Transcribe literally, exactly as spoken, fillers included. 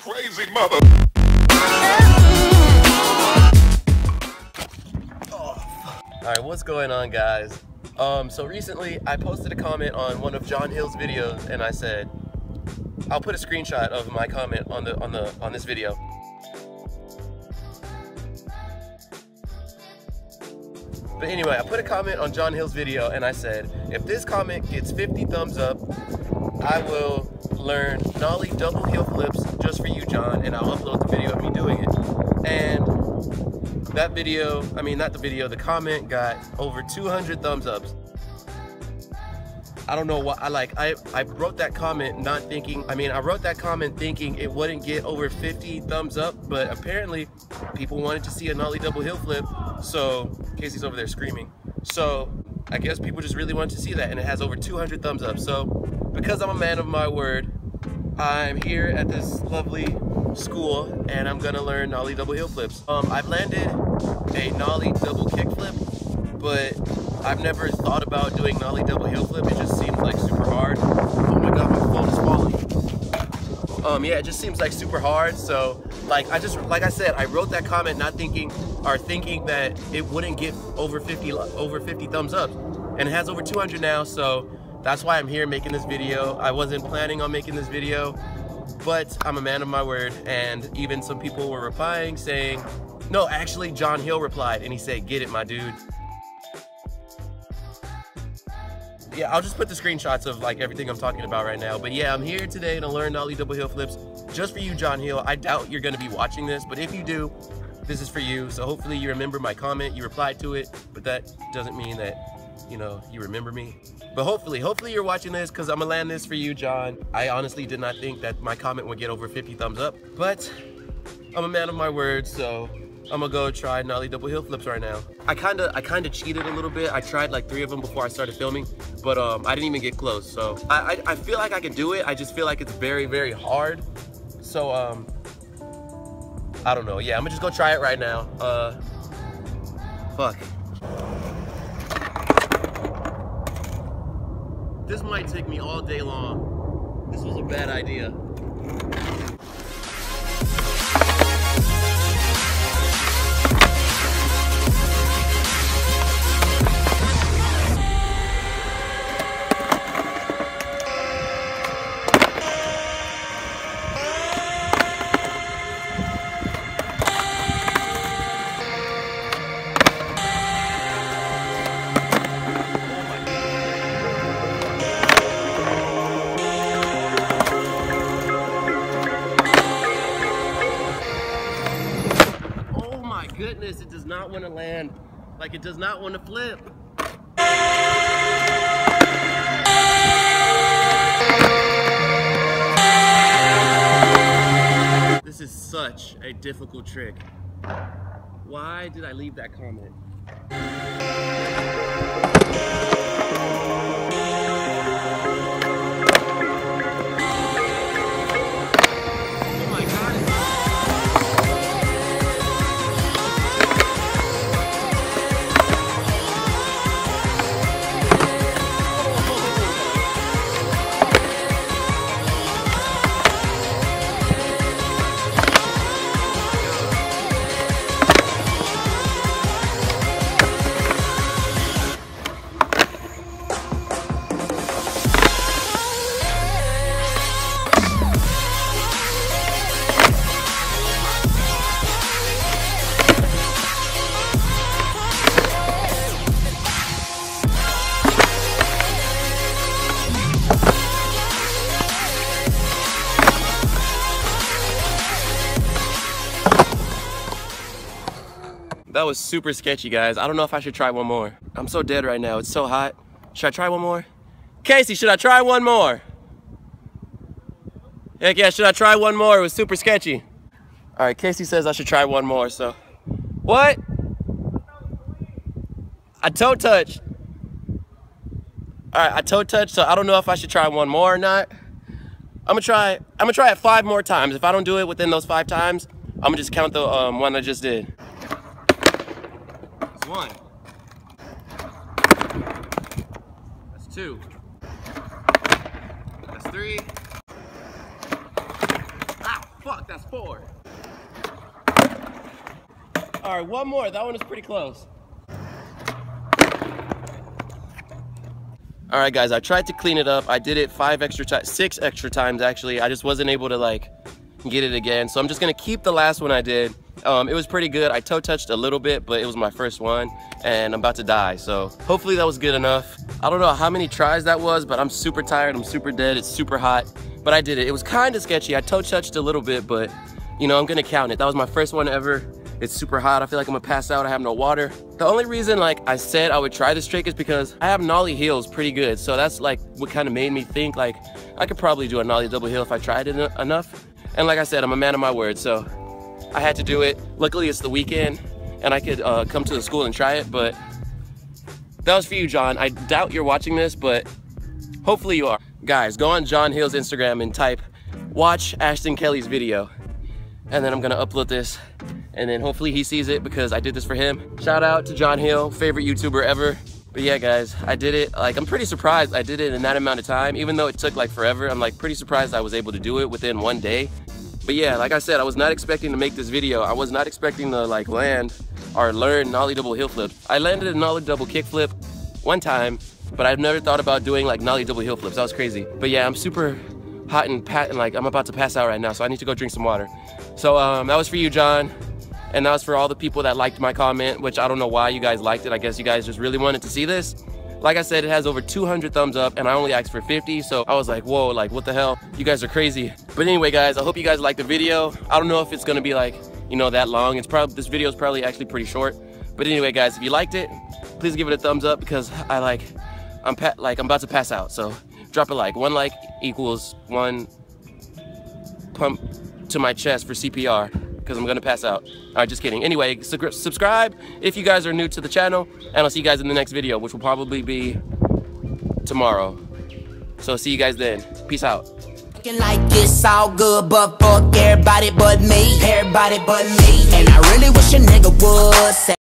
Crazy mother. Oh. Alright, what's going on, guys? Um, so recently I posted a comment on one of John Hill's videos, and I said, I'll put a screenshot of my comment on the on the on this video. But anyway, I put a comment on John Hill's video and I said, if this comment gets fifty thumbs up, I will learn nollie double heel flips just for you, John, and I'll upload the video of me doing it. And that video, I mean not the video, the comment got over two hundred thumbs ups. I don't know why, I like, I, I wrote that comment not thinking, I mean, I wrote that comment thinking it wouldn't get over fifty thumbs up, but apparently people wanted to see a nollie double heel flip, so, Casey's over there screaming. So, I guess people just really wanted to see that, and it has over two hundred thumbs up. So, because I'm a man of my word, I'm here at this lovely school, and I'm gonna learn nollie double heel flips. Um, I've landed a nollie double kick flip, but I've never thought about doing nollie double heel flip. It just seems like super hard. Oh my god, my phone is falling. Um, yeah, it just seems like super hard. So, like I just, like I said, I wrote that comment not thinking, or thinking that it wouldn't get over fifty, over fifty thumbs up, and it has over two hundred now. So that's why I'm here making this video. I wasn't planning on making this video, but I'm a man of my word, and even some people were replying saying, no, actually John Hill replied, and he said, "Get it, my dude." Yeah, I'll just put the screenshots of like everything I'm talking about right now. But yeah, I'm here today to learn nollie double heel flips just for you, John Hill. I doubt you're gonna be watching this, but if you do, this is for you. So hopefully you remember my comment, you replied to it, but that doesn't mean that, you know, you remember me. But hopefully, hopefully you're watching this, because I'm gonna land this for you, John. I honestly did not think that my comment would get over fifty thumbs up, but I'm a man of my word, so I'm gonna go try nollie double heel flips right now. I kinda, I kinda cheated a little bit. I tried like three of them before I started filming, but um, I didn't even get close. So I, I, I feel like I can do it. I just feel like it's very, very hard. So um, I don't know. Yeah, I'm gonna just go try it right now. Uh, fuck. This might take me all day long. This was a bad idea. Goodness, it does not want to land. Like, it does not want to flip. This is such a difficult trick. Why did I leave that comment? That was super sketchy, guys. I don't know if I should try one more. I'm so dead right now. It's so hot. Should I try one more? Casey, should I try one more? Heck yeah, should I try one more? It was super sketchy. All right, Casey says I should try one more, so. What? I toe touched. All right, I toe touched, so I don't know if I should try one more or not. I'm gonna try, I'm gonna try it five more times. If I don't do it within those five times, I'm gonna just count the um, one I just did. One. That's two. That's three. Ow. Fuck, that's four. All right, one more. That one is pretty close. All right, guys, I tried to clean it up. I did it five extra times, six extra times, actually. I just wasn't able to, like, get it again. So I'm just going to keep the last one I did. Um, it was pretty good. I toe-touched a little bit, but it was my first one, and I'm about to die. So hopefully that was good enough. I don't know how many tries that was, but I'm super tired. I'm super dead. It's super hot. But I did it. It was kind of sketchy. I toe-touched a little bit, but, you know, I'm going to count it. That was my first one ever. It's super hot. I feel like I'm gonna pass out. I have no water. The only reason, like I said, I would try this trick is because I have nollie heels pretty good. So that's like what kind of made me think like I could probably do a nollie double heel if I tried it en enough. And like I said, I'm a man of my word. So I had to do it. Luckily it's the weekend and I could uh, come to the school and try it. But that was for you, John. I doubt you're watching this, but hopefully you are. Guys, go on John Hill's Instagram and type, watch Ashton Kelly's video. And then I'm gonna upload this. And then hopefully he sees it because I did this for him. Shout out to John Hill, favorite YouTuber ever. But yeah, guys, I did it. Like, I'm pretty surprised I did it in that amount of time. Even though it took like forever, I'm like pretty surprised I was able to do it within one day. But yeah, like I said, I was not expecting to make this video. I was not expecting to like land or learn nollie double heel flip. I landed a nollie double kick flip one time, but I've never thought about doing like nollie double heel flips. That was crazy. But yeah, I'm super hot and pat and like I'm about to pass out right now, so I need to go drink some water. So um, that was for you, John. And that was for all the people that liked my comment, which I don't know why you guys liked it. I guess you guys just really wanted to see this. Like I said, it has over two hundred thumbs up and I only asked for fifty. So I was like, whoa, like what the hell? You guys are crazy. But anyway, guys, I hope you guys liked the video. I don't know if it's gonna be like, you know, that long. It's probably, this video is probably actually pretty short. But anyway, guys, if you liked it, please give it a thumbs up because I like, I'm pa like, I'm about to pass out. So drop a like, one like equals one pump to my chest for C P R. Because I'm gonna pass out. All right, just kidding. Anyway, su subscribe if you guys are new to the channel, and I'll see you guys in the next video, which will probably be tomorrow. So see you guys then. Peace out. Like it's all good, but fuck everybody but me, everybody but me, and I really wish a nigga would say